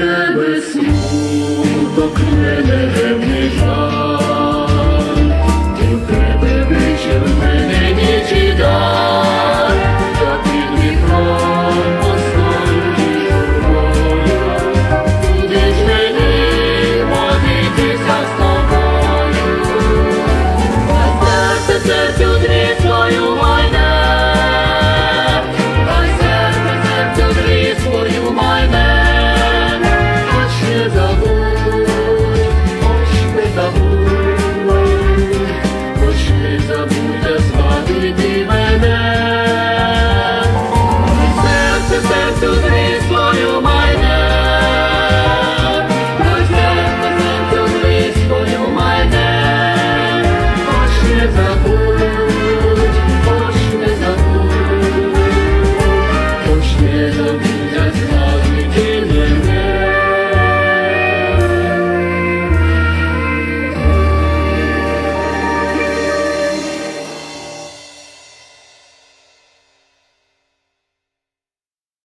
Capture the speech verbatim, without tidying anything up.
Gdyby smutek mnie nie żal, to wtedy byś mnie nie czytał. Jak pilny chron postąpi wola, gdyż mnie nie modlitwy zastopują. A w serce sercu drzwi swoją wojnę, a w serce sercu drzwi swoją wojnę. Zabijać nas.